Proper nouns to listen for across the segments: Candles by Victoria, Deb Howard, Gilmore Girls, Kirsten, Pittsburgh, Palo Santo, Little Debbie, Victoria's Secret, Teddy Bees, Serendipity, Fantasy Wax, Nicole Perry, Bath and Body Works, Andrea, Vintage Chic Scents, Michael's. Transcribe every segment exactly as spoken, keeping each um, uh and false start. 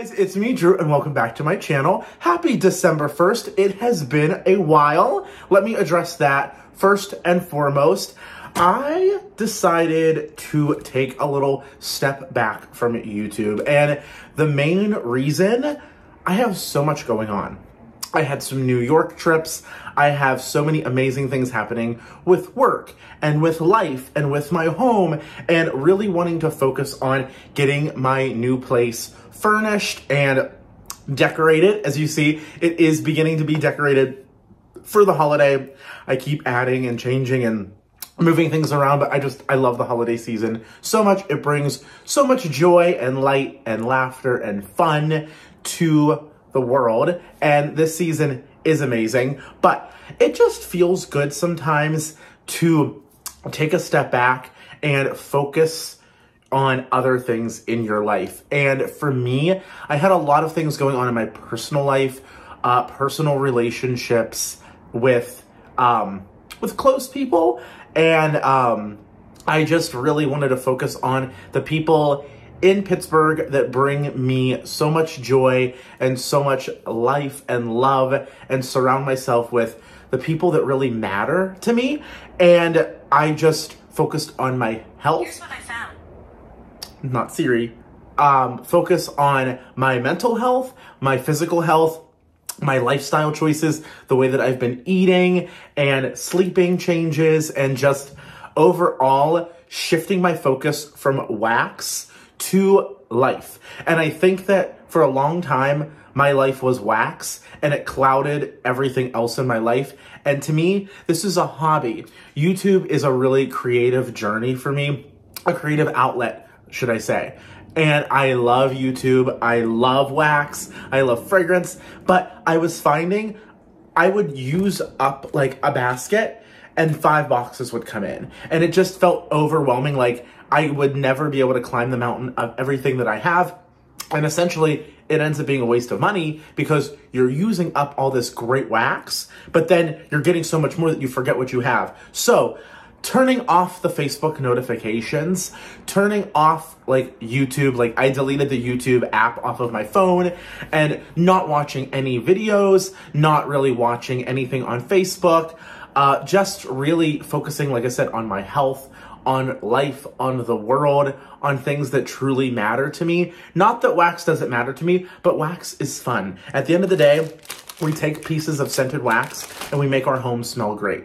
guys, it's me, Drew, and welcome back to my channel. Happy December first. It has been a while. Let me address that first and foremost. I decided to take a little step back from YouTube, and the main reason, I have so much going on. I had some New York trips. I have so many amazing things happening with work and with life and with my home, and really wanting to focus on getting my new place furnished and decorated. As you see, it is beginning to be decorated for the holiday. I keep adding and changing and moving things around, but I just, I love the holiday season so much. It brings so much joy and light and laughter and fun to the world, and this season is amazing, but it just feels good sometimes to take a step back and focus on other things in your life. And for me, I had a lot of things going on in my personal life, uh, personal relationships with um, with close people, and um, I just really wanted to focus on the people in Pittsburgh that bring me so much joy and so much life and love, and surround myself with the people that really matter to me. And I just focused on my health. Here's what I found. Not Siri. Um, focus on my mental health, my physical health, my lifestyle choices, the way that I've been eating and sleeping changes, and just overall shifting my focus from wax to life. And I think that for a long time, my life was wax, and it clouded everything else in my life. And to me, this is a hobby. YouTube is a really creative journey for me, a creative outlet, should I say. And I love YouTube. I love wax. I love fragrance. But I was finding I would use up like a basket and five boxes would come in. And it just felt overwhelming. Like, I would never be able to climb the mountain of everything that I have. And essentially, it ends up being a waste of money, because you're using up all this great wax, but then you're getting so much more that you forget what you have. So turning off the Facebook notifications, turning off like YouTube, like I deleted the YouTube app off of my phone, and not watching any videos, not really watching anything on Facebook, uh, just really focusing, like I said, on my health, on life, on the world, on things that truly matter to me. Not that wax doesn't matter to me, but wax is fun. At the end of the day, we take pieces of scented wax and we make our home smell great.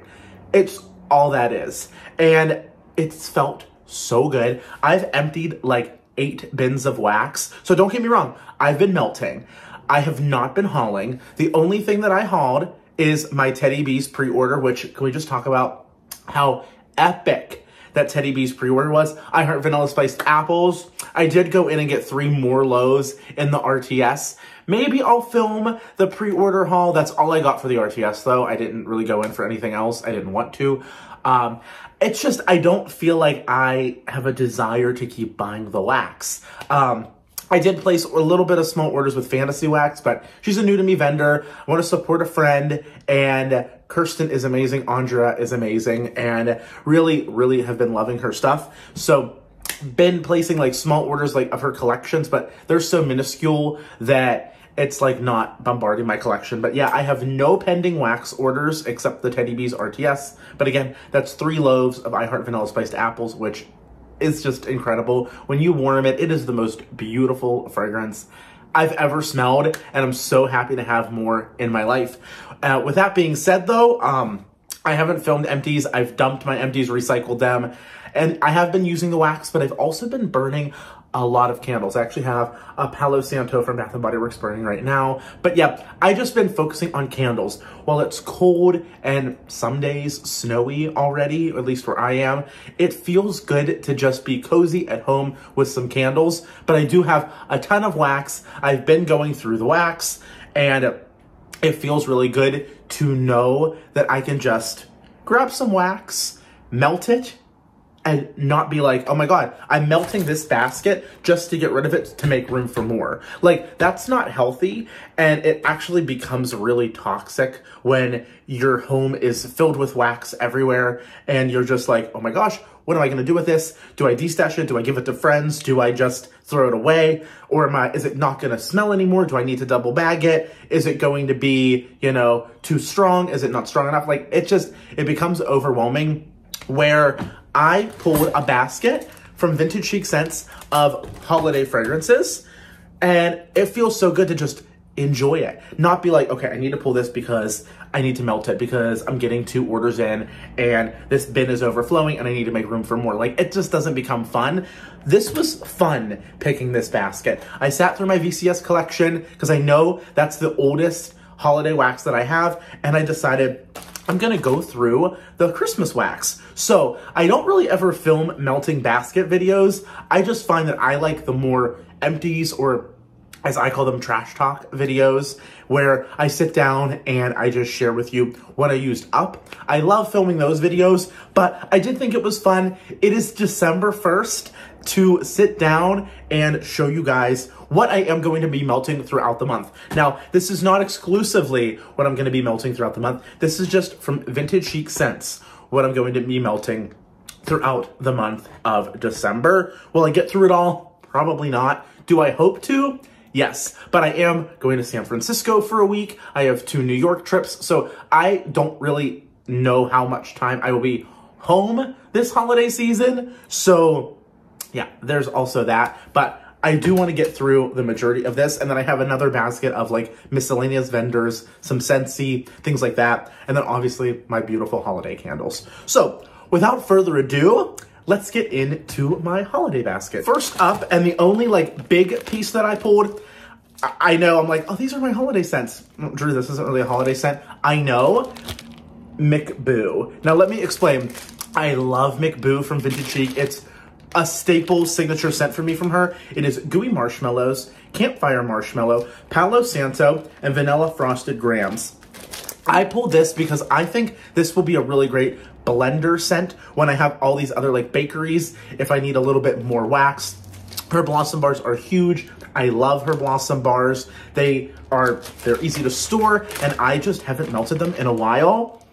It's all that is. And it's felt so good. I've emptied like eight bins of wax. So don't get me wrong, I've been melting. I have not been hauling. The only thing that I hauled is my Teddy Bees pre-order, which, can we just talk about how epic that Teddy Bees pre-order was? I heart vanilla spiced apples. I did go in and get three more lows in the R T S. Maybe I'll film the pre-order haul. That's all I got for the R T S though. I didn't really go in for anything else. I didn't want to. Um, it's just, I don't feel like I have a desire to keep buying the wax. Um, I did place a little bit of small orders with Fantasy Wax, but she's a new to me vendor. I want to support a friend, and Kirsten is amazing. Andrea is amazing, and really, really have been loving her stuff. So been placing like small orders like of her collections, but they're so minuscule that it's like not bombarding my collection. But yeah, I have no pending wax orders except the Teddy Bees R T S. But again, that's three loaves of I Heart Vanilla Spiced Apples, which is just incredible. When you warm it, it is the most beautiful fragrance I've ever smelled, and I'm so happy to have more in my life. Uh, with that being said though, um, I haven't filmed empties. I've dumped my empties, recycled them, and I have been using the wax, but I've also been burning a lot of candles. I actually have a Palo Santo from Bath and Body Works burning right now. But yeah, I just been focusing on candles. While it's cold and some days snowy already, at least where I am, it feels good to just be cozy at home with some candles. But I do have a ton of wax. I've been going through the wax, and it feels really good to know that I can just grab some wax, melt it, and not be like, oh my God, I'm melting this basket just to get rid of it to make room for more. Like, that's not healthy, and it actually becomes really toxic when your home is filled with wax everywhere and you're just like, oh my gosh, what am I gonna do with this? Do I destash it? Do I give it to friends? Do I just throw it away? Or am I, is it not gonna smell anymore? Do I need to double bag it? Is it going to be, you know, too strong? Is it not strong enough? Like, it just, it becomes overwhelming, where I pulled a basket from Vintage Chic Scents of holiday fragrances, and it feels so good to just enjoy it. Not be like, okay, I need to pull this because I need to melt it because I'm getting two orders in and this bin is overflowing and I need to make room for more. Like, it just doesn't become fun. This was fun picking this basket. I sat through my V C S collection because I know that's the oldest holiday wax that I have, and I decided I'm gonna go through the Christmas wax. So I don't really ever film melting basket videos. I just find that I like the more empties, or as I call them, trash talk videos, where I sit down and I just share with you what I used up. I love filming those videos, but I did think it was fun. It is December first to sit down and show you guys what I am going to be melting throughout the month. Now, this is not exclusively what I'm gonna be melting throughout the month. This is just from Vintage Chic Scents, what I'm going to be melting throughout the month of December. Will I get through it all? Probably not. Do I hope to? Yes, but I am going to San Francisco for a week. I have two New York trips, so I don't really know how much time I will be home this holiday season. So yeah, there's also that, but I do want to get through the majority of this. And then I have another basket of like miscellaneous vendors, some Scentsy, things like that. And then obviously my beautiful holiday candles. So without further ado, let's get into my holiday basket. First up, and the only like big piece that I pulled, I, I know I'm like, oh, these are my holiday scents. Drew, this isn't really a holiday scent. I know, McBoo. Now let me explain. I love McBoo from Vintage Chic. It's a staple signature scent for me from her. It is gooey marshmallows, campfire marshmallow, Palo Santo, and vanilla frosted grams. I pulled this because I think this will be a really great blender scent when I have all these other like bakeries, if I need a little bit more wax. Her blossom bars are huge. I love her blossom bars. They are, they're easy to store, and I just haven't melted them in a while.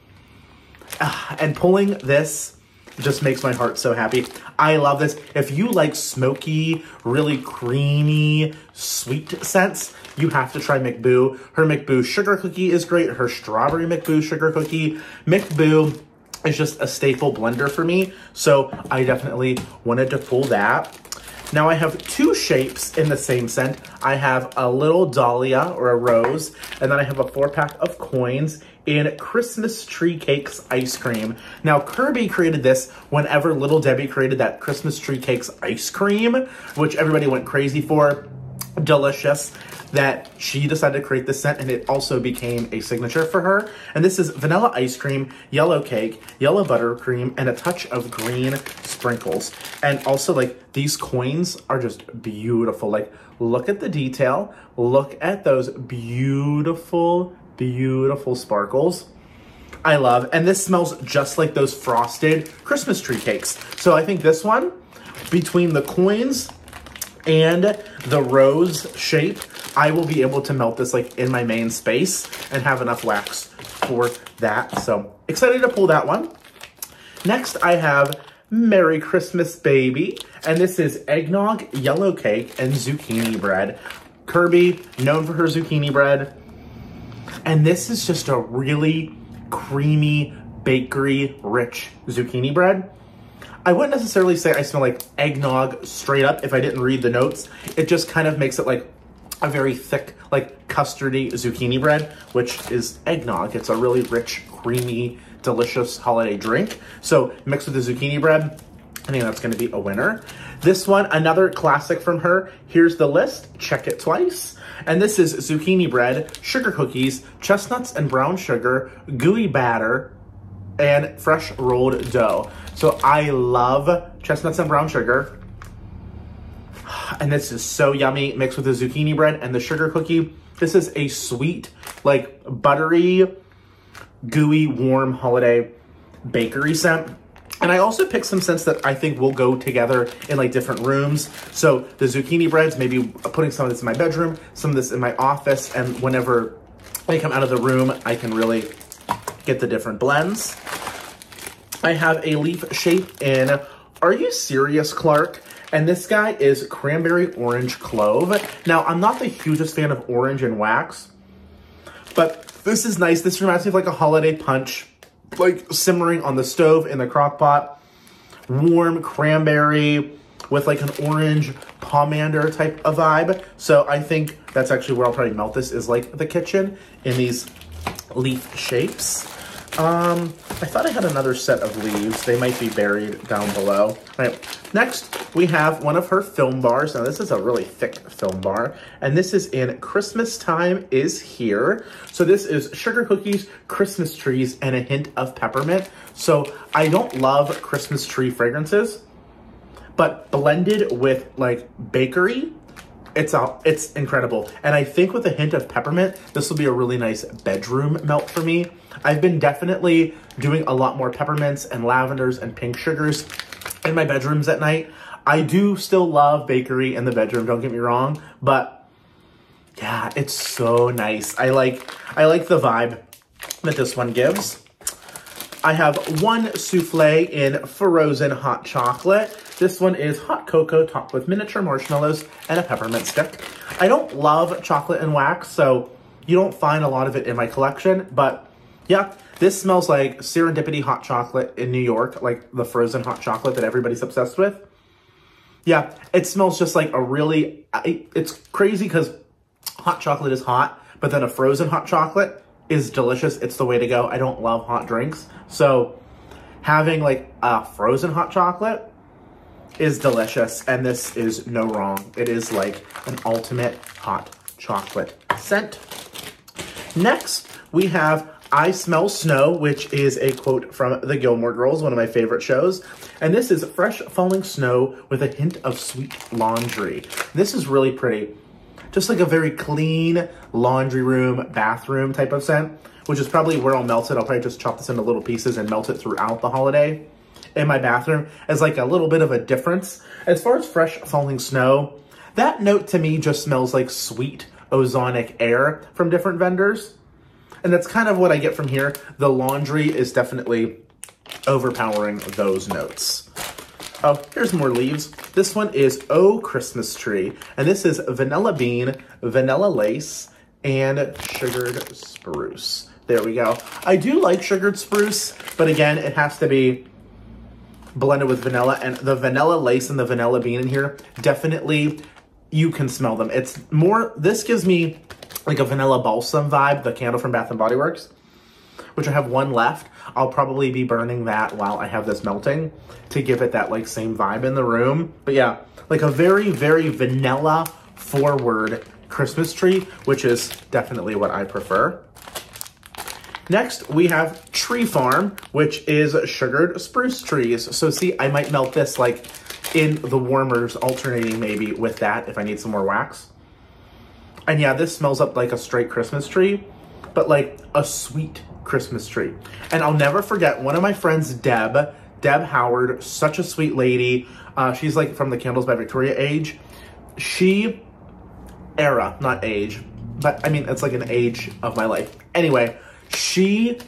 Uh, and pulling this just makes my heart so happy. I love this. If you like smoky, really creamy, sweet scents, you have to try McBoo. Her McBoo sugar cookie is great. Her strawberry McBoo sugar cookie. McBoo is just a staple blender for me, so I definitely wanted to pull that. Now I have two shapes in the same scent. I have a little dahlia or a rose, and then I have a four pack of coins in Christmas Tree Cakes ice cream. Now Kirby created this whenever Little Debbie created that Christmas Tree Cakes ice cream, which everybody went crazy for. Delicious that she decided to create this scent, and it also became a signature for her. And this is vanilla ice cream, yellow cake, yellow buttercream, and a touch of green sprinkles. And also, like, these coins are just beautiful. Like, look at the detail. Look at those beautiful, beautiful sparkles. I love, and this smells just like those frosted Christmas tree cakes. So I think this one, between the coins and the rose shape, I will be able to melt this like in my main space and have enough wax for that. So excited to pull that one. Next I have Merry Christmas Baby, and this is eggnog, yellow cake, and zucchini bread. Kirby, known for her zucchini bread. And this is just a really creamy, bakery rich zucchini bread. I wouldn't necessarily say I smell like eggnog straight up if I didn't read the notes. It just kind of makes it like a very thick, like custardy zucchini bread, which is eggnog. It's a really rich, creamy, delicious holiday drink. So mixed with the zucchini bread, I think that's gonna be a winner. This one, another classic from her. Here's the list, check it twice. And this is zucchini bread, sugar cookies, chestnuts and brown sugar, gooey batter, and fresh rolled dough. So I love chestnuts and brown sugar. And this is so yummy, mixed with the zucchini bread and the sugar cookie. This is a sweet, like buttery, gooey, warm holiday bakery scent. And I also picked some scents that I think will go together in like different rooms. So the zucchini breads, maybe putting some of this in my bedroom, some of this in my office, and whenever I come out of the room, I can really get the different blends. I have a leaf shape in Are You Serious, Clark? And this guy is Cranberry Orange Clove. Now, I'm not the hugest fan of orange and wax, but this is nice. This reminds me of like a holiday punch, like simmering on the stove in the crock pot. Warm cranberry with like an orange pomander type of vibe. So I think that's actually where I'll probably melt this, is like the kitchen in these leaf shapes. Um, I thought I had another set of leaves. They might be buried down below. All right, next we have one of her film bars. Now this is a really thick film bar, and this is in Christmas Time Is Here. So this is sugar cookies, Christmas trees, and a hint of peppermint. So I don't love Christmas tree fragrances, but blended with like bakery, It's a, it's incredible. And I think with a hint of peppermint, this will be a really nice bedroom melt for me. I've been definitely doing a lot more peppermints and lavenders and pink sugars in my bedrooms at night. I do still love bakery in the bedroom, don't get me wrong, but yeah, it's so nice. I like, I like the vibe that this one gives. I have one souffle in Frozen Hot Chocolate. This one is hot cocoa topped with miniature marshmallows and a peppermint stick. I don't love chocolate and wax, so you don't find a lot of it in my collection, but yeah, this smells like Serendipity hot chocolate in New York, like the frozen hot chocolate that everybody's obsessed with. Yeah, it smells just like a really, it's crazy because hot chocolate is hot, but then a frozen hot chocolate is delicious. It's the way to go. I don't love hot drinks, so having like a frozen hot chocolate is delicious, and this is no wrong. It is like an ultimate hot chocolate scent. Next, we have I Smell Snow, which is a quote from the Gilmore Girls, one of my favorite shows. And this is fresh falling snow with a hint of sweet laundry. This is really pretty. Just like a very clean laundry room, bathroom type of scent, which is probably where I'll melt it. I'll probably just chop this into little pieces and melt it throughout the holiday in my bathroom as like a little bit of a difference. As far as fresh falling snow, that note to me just smells like sweet ozonic air from different vendors. And that's kind of what I get from here. The laundry is definitely overpowering those notes. Oh, here's more leaves. This one is Oh Christmas Tree, and this is vanilla bean, vanilla lace, and sugared spruce. There we go. I do like sugared spruce, but again, it has to be blended with vanilla, and the vanilla lace and the vanilla bean in here, definitely you can smell them. It's more, this gives me like a vanilla balsam vibe, the candle from Bath and Body Works, which I have one left. I'll probably be burning that while I have this melting to give it that like same vibe in the room. But yeah, like a very, very vanilla forward Christmas tree, which is definitely what I prefer. Next, we have Tree Farm, which is sugared spruce trees. So see, I might melt this like in the warmers, alternating maybe with that if I need some more wax. And yeah, this smells up like a straight Christmas tree, but like a sweet Christmas tree. And I'll never forget one of my friends, Deb, Deb Howard, such a sweet lady. Uh, she's like from the Candles by Victoria age. She, era, not age, but I mean, it's like an age of my life. Anyway, She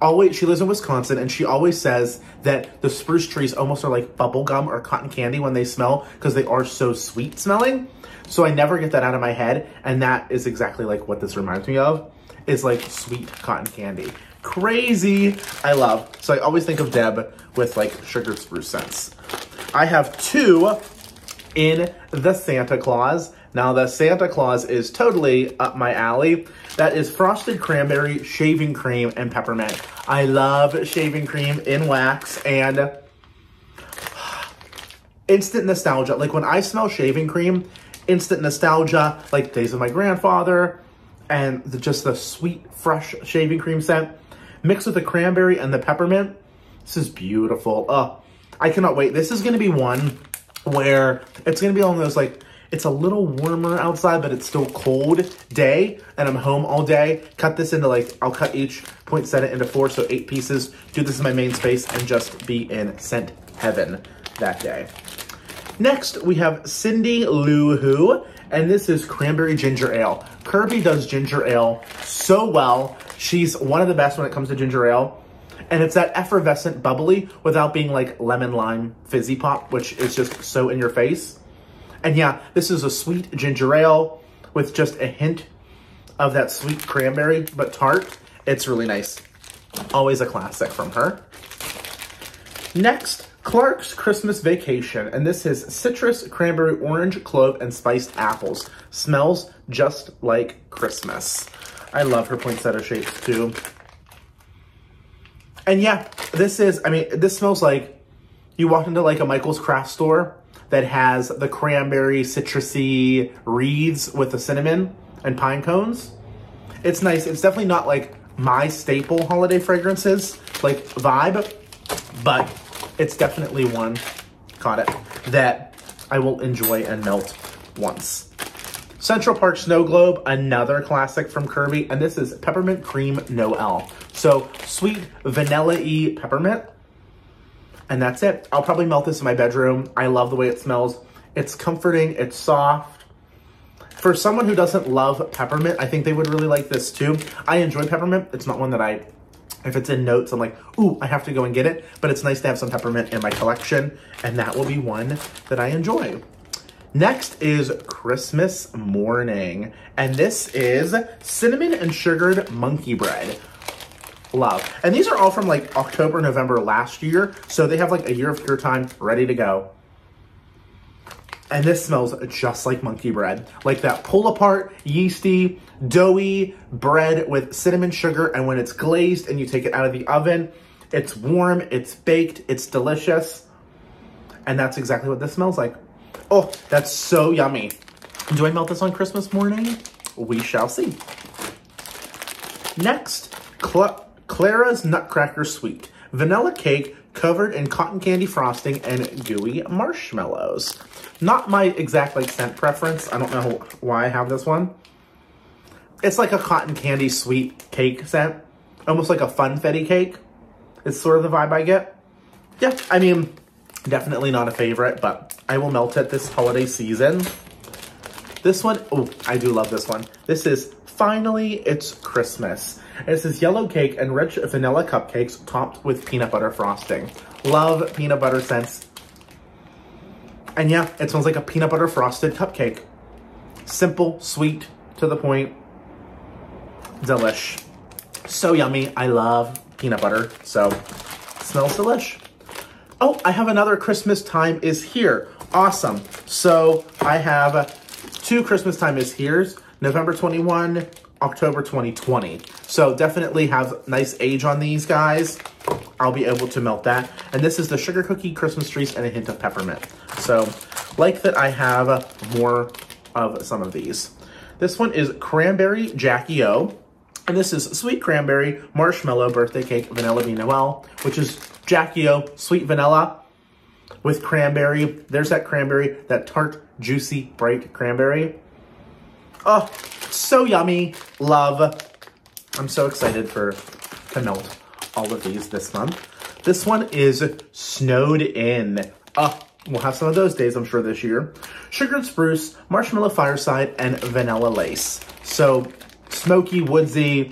always, she lives in Wisconsin, and she always says that the spruce trees almost are like bubble gum or cotton candy when they smell, because they are so sweet smelling. So I never get that out of my head. And that is exactly like what this reminds me of, is like sweet cotton candy. Crazy. I love. So I always think of Deb with like sugared spruce scents. I have two in the Santa Claus. Now, the Santa Claus is totally up my alley. That is Frosted Cranberry, Shaving Cream, and Peppermint. I love shaving cream in wax, and instant nostalgia. Like, when I smell shaving cream, instant nostalgia, like days of my grandfather, and the, just the sweet, fresh shaving cream scent, mixed with the cranberry and the peppermint. This is beautiful. Oh, I cannot wait. This is going to be one where it's going to be on those, like, It's a little warmer outside, but it's still cold day, and I'm home all day. Cut this into like, I'll cut each poinsettia into four, so eight pieces. Do this in my main space and just be in scent heaven that day. Next, we have Cindy Lou Who, and this is Cranberry Ginger Ale. Kirby does ginger ale so well. She's one of the best when it comes to ginger ale. And it's that effervescent bubbly without being like lemon lime fizzy pop, which is just so in your face. And yeah, this is a sweet ginger ale with just a hint of that sweet cranberry, but tart. It's really nice. Always a classic from her. Next, Clark's Christmas Vacation. And this is citrus, cranberry, orange, clove, and spiced apples. Smells just like Christmas. I love her poinsettia shapes too. And yeah, this is, I mean, this smells like you walked into like a Michael's craft store that has the cranberry citrusy wreaths with the cinnamon and pine cones. It's nice. It's definitely not like my staple holiday fragrances, like vibe, but it's definitely one, caught it, that I will enjoy and melt once. Central Park Snow Globe, another classic from Kirby, and this is Peppermint Cream Noel. So sweet vanilla-y peppermint, and that's it. I'll probably melt this in my bedroom. I love the way it smells. It's comforting, it's soft. For someone who doesn't love peppermint, I think they would really like this too. I enjoy peppermint. It's not one that I, if it's in notes, I'm like, ooh, I have to go and get it, but it's nice to have some peppermint in my collection, and that will be one that I enjoy. Next is Christmas Morning, and this is Cinnamon and Sugared Monkey Bread. Love. And these are all from like October, November last year, so they have like a year of cure time ready to go. And this smells just like monkey bread. Like that pull apart, yeasty, doughy bread with cinnamon sugar, and when it's glazed and you take it out of the oven, it's warm, it's baked, it's delicious. And that's exactly what this smells like. Oh, that's so yummy. Do I melt this on Christmas morning? We shall see. Next, Cl Clara's Nutcracker Sweet. Vanilla cake covered in cotton candy frosting and gooey marshmallows. Not my exact like scent preference. I don't know why I have this one. It's like a cotton candy sweet cake scent. Almost like a funfetti cake. It's sort of the vibe I get. Yeah, I mean, definitely not a favorite, but I will melt it this holiday season. This one, oh, I do love this one. This is Finally It's Christmas. And this is yellow cake and rich vanilla cupcakes topped with peanut butter frosting. Love peanut butter scents. And yeah, it smells like a peanut butter frosted cupcake. Simple, sweet, to the point. Delish. So yummy. I love peanut butter, so smells delish. Oh, I have another Christmas Time Is Here. Awesome. So I have two Christmas Time Is Here's, November twenty-first, October twenty twenty. So definitely have nice age on these guys. I'll be able to melt that. And this is the Sugar Cookie, Christmas Trees, and a Hint of Peppermint. So like that I have more of some of these. This one is Cranberry Jackie O. And this is Sweet Cranberry, Marshmallow, Birthday Cake, Vanilla Bean Noel, which is Jackie O, sweet vanilla with cranberry. There's that cranberry, that tart, juicy, bright cranberry. Oh, so yummy. Love. I'm so excited for to melt all of these this month. This one is Snowed In. Oh, we'll have some of those days, I'm sure, this year. Sugared Spruce, Marshmallow Fireside, and Vanilla Lace. So smoky, woodsy.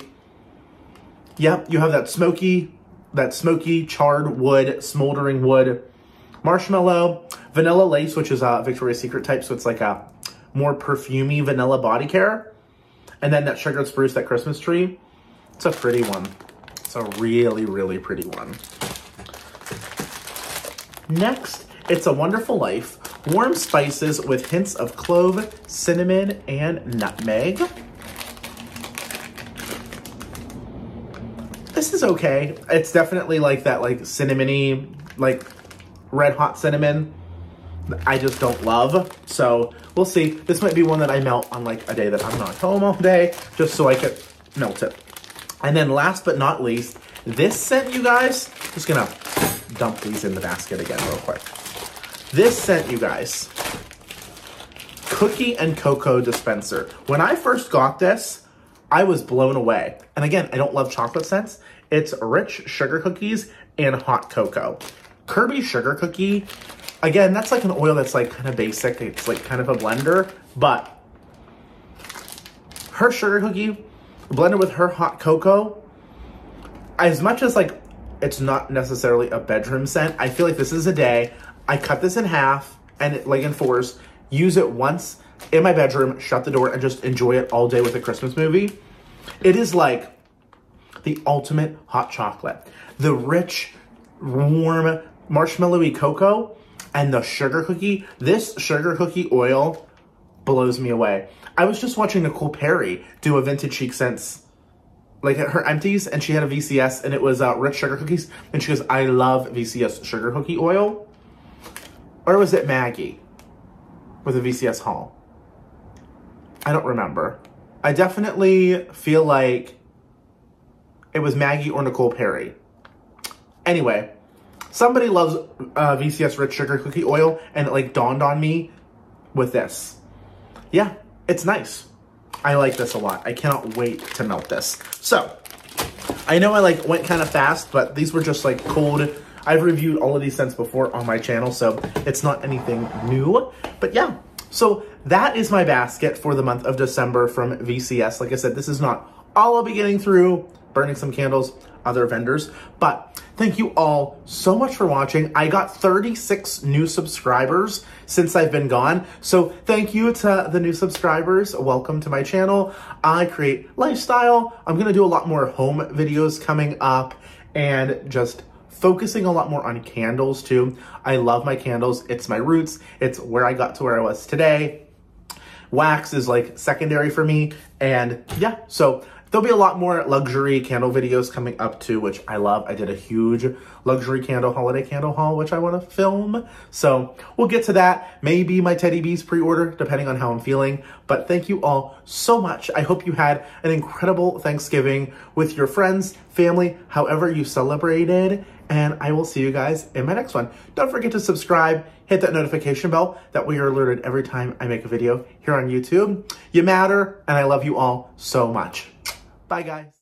Yep, you have that smoky, that smoky, charred wood, smoldering wood, marshmallow, vanilla lace, which is a Victoria's Secret type, so it's like a more perfumey vanilla body care, and then that sugared spruce, that Christmas tree. It's a pretty one. It's a really, really pretty one. Next, It's a Wonderful Life. Warm spices with hints of clove, cinnamon, and nutmeg. This is okay. It's definitely like that, like cinnamony, like red hot cinnamon. I just don't love. So we'll see. This might be one that I melt on like a day that I'm not home all day, just so I could melt it. And then last but not least, this scent, you guys, I'm just gonna dump these in the basket again real quick. This scent, you guys, cookie and cocoa dispenser. When I first got this, I was blown away. And again, I don't love chocolate scents. It's rich sugar cookies and hot cocoa. Kirby sugar cookie, again, that's like an oil that's like kind of basic. It's like kind of a blender, but her sugar cookie blended with her hot cocoa, as much as like it's not necessarily a bedroom scent, I feel like this is a day. I cut this in half and it, like in fours, use it once in my bedroom, shut the door, and just enjoy it all day with a Christmas movie. It is like the ultimate hot chocolate. The rich, warm, marshmallowy cocoa and the sugar cookie. This sugar cookie oil blows me away. I was just watching Nicole Perry do a Vintage Chic Scents, like at her empties, and she had a V C S, and it was uh, rich sugar cookies. And she goes, I love V C S sugar cookie oil. Or was it Maggie with a V C S haul? I don't remember. I definitely feel like it was Maggie or Nicole Perry. Anyway, somebody loves uh, V C S rich sugar cookie oil, and it like dawned on me with this. Yeah, it's nice. I like this a lot. I cannot wait to melt this. So, I know I like went kind of fast, but these were just like cold. I've reviewed all of these scents before on my channel, so it's not anything new. But yeah, so that is my basket for the month of December from V C S. Like I said, this is not all I'll be getting through, burning some candles, other vendors. But thank you all so much for watching. I got thirty-six new subscribers since I've been gone. So thank you to the new subscribers. Welcome to my channel. I create lifestyle. I'm going to do a lot more home videos coming up and just focusing a lot more on candles too. I love my candles. It's my roots. It's where I got to where I was today. Wax is like secondary for me. And yeah, so there'll be a lot more luxury candle videos coming up too, which I love. I did a huge luxury candle holiday candle haul, which I want to film. So we'll get to that. Maybe my Teddy Bees pre-order, depending on how I'm feeling. But thank you all so much. I hope you had an incredible Thanksgiving with your friends, family, however you celebrated. And I will see you guys in my next one. Don't forget to subscribe. Hit that notification bell. That way you're alerted every time I make a video here on YouTube. You matter, and I love you all so much. Bye, guys.